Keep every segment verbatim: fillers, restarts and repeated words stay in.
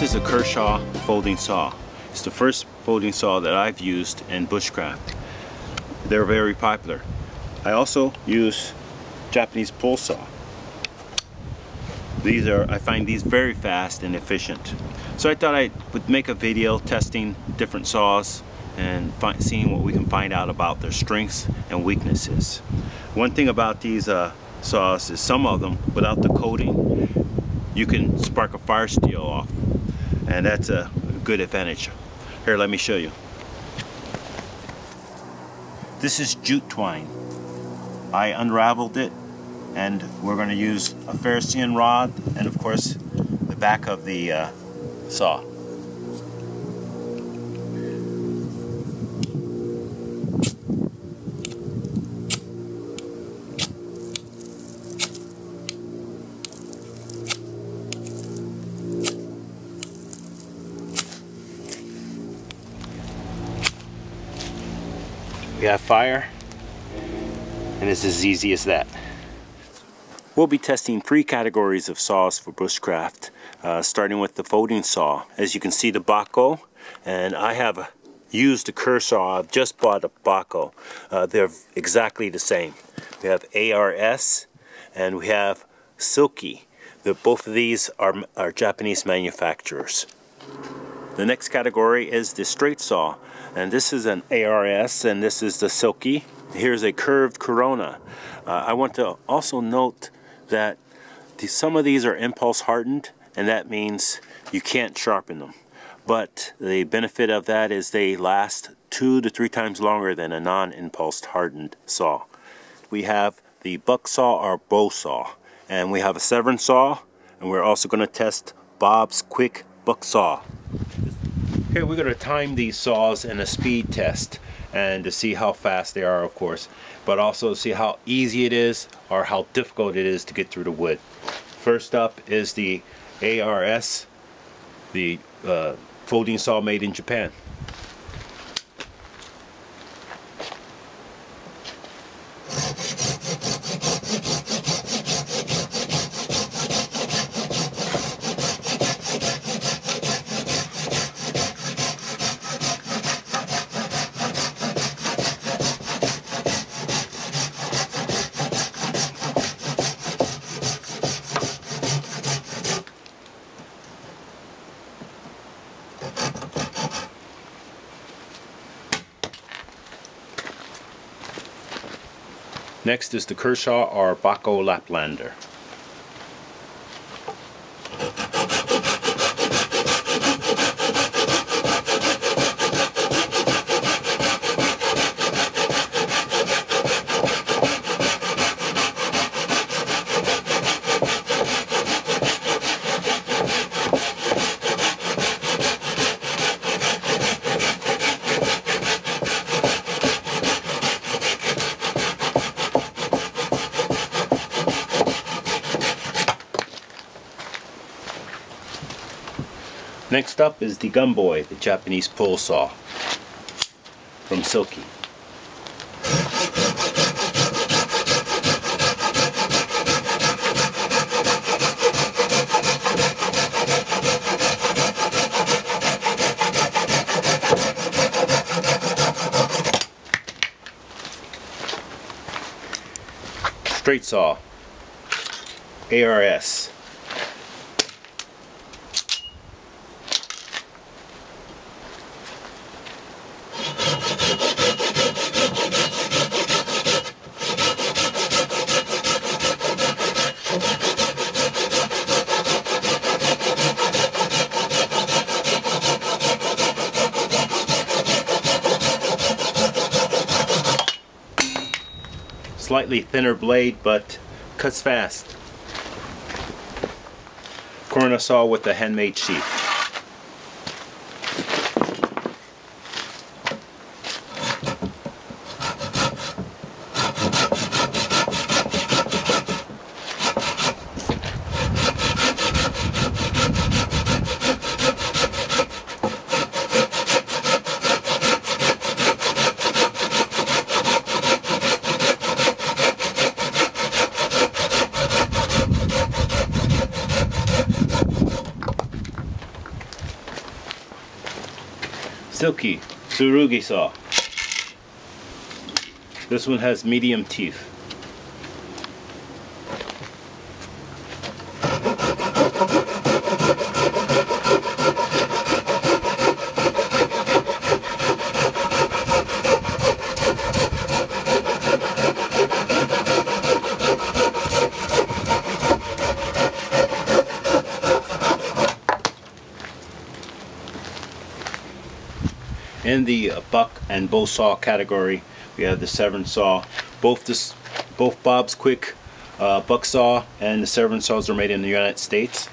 This is a Kershaw folding saw. It's the first folding saw that I've used in bushcraft. They're very popular. I also use Japanese pull saw. These are, I find these very fast and efficient. So I thought I would make a video testing different saws and find, seeing what we can find out about their strengths and weaknesses. One thing about these uh, saws is some of them, without the coating, you can spark a fire steel off, and that's a good advantage. Here, let me show you. This is jute twine. I unraveled it, and we're going to use a ferrocene rod and, of course, the back of the uh, saw. We have fire, and it's as easy as that. We'll be testing three categories of saws for bushcraft, uh, starting with the folding saw. As you can see, the Bahco, and I have used the Kershaw. I've just bought a Bahco. Uh, they're exactly the same. We have A R S and we have Silky. The, both of these are, are Japanese manufacturers. The next category is the straight saw, and this is an A R S and this is the Silky. Here's a curved Corona. Uh, I want to also note that the, some of these are impulse hardened, and that means you can't sharpen them. But the benefit of that is they last two to three times longer than a non-impulse hardened saw. We have the buck saw or bow saw, and we have a Severn saw, and we're also going to test Bob's Quick Buck Saw. Here we're going to time these saws in a speed test, and to see how fast they are, of course, but also see how easy it is or how difficult it is to get through the wood. First up is the A R S, the uh, folding saw made in Japan. Next is the Kershaw or Bahco Laplander. Next up is the Gomboy, the Japanese pull saw from Silky. Straight saw, A R S. Slightly thinner blade, but cuts fast. Corona saw with a handmade sheath. Silky Tsurugi saw. This one has medium teeth. In the buck and bow saw category, we have the Severn saw. Both this, both Bob's Quick uh, Buck Saw and the Severn saws are made in the United States.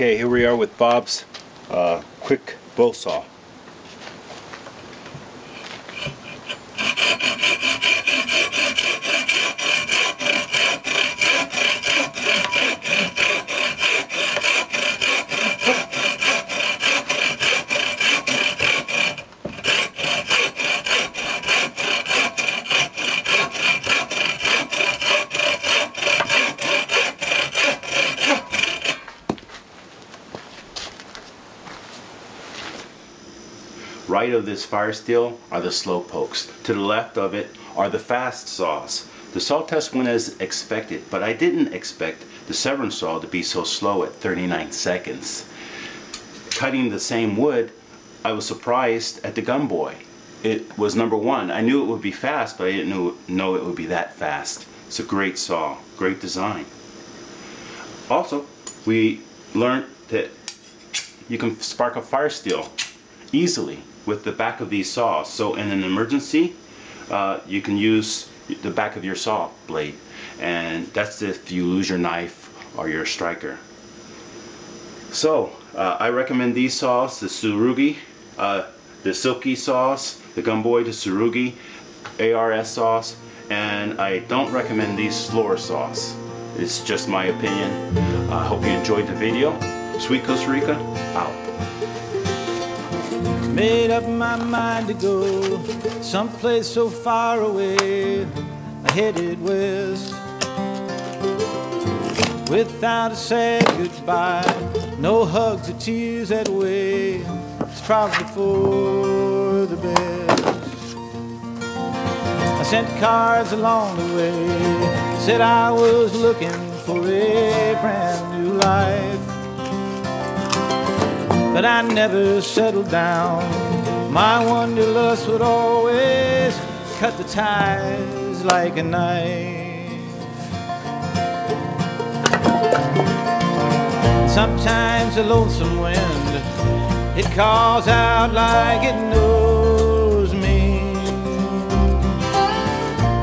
Okay, here we are with Bob's uh, Quick Buck Saw. Right of this fire steel are the slow pokes. To the left of it are the fast saws. The saw test went as expected, but I didn't expect the Severn saw to be so slow at thirty-nine seconds. Cutting the same wood, I was surprised at the Gomboy. It was number one. I knew it would be fast, but I didn't know it would be that fast. It's a great saw, great design. Also, we learned that you can spark a fire steel easily with the back of these saws. So in an emergency, uh, you can use the back of your saw blade, and that's if you lose your knife or your striker. So uh, I recommend these saws, the Tsurugi, uh, the Silky saws, the Gomboy, the Tsurugi, A R S saws, and I don't recommend these slower saws. It's just my opinion. I uh, hope you enjoyed the video. Sweet Costa Rica, out. Made up my mind to go someplace so far away. I headed west without a sad goodbye, no hugs or tears that way. It's probably for the best. I sent cards along the way, said I was looking for a brand new life, but I never settled down. My wanderlust would always cut the ties like a knife. Sometimes a lonesome wind, it calls out like it knows me.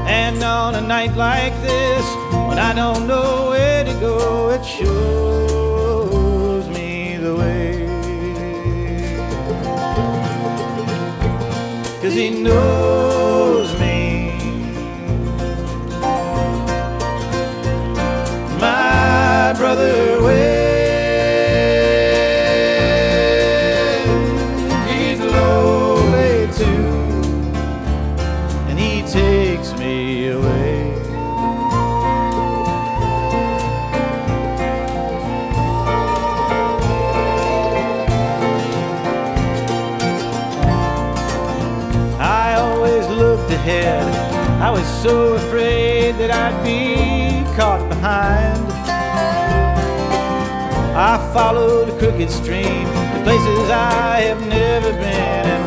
And on a night like this, when I don't know where to go, it shows me the way. 'Cause he knows me, my brother Wade. He's lonely too, and he takes me away. I was so afraid that I'd be caught behind. I followed a crooked stream to places I have never been.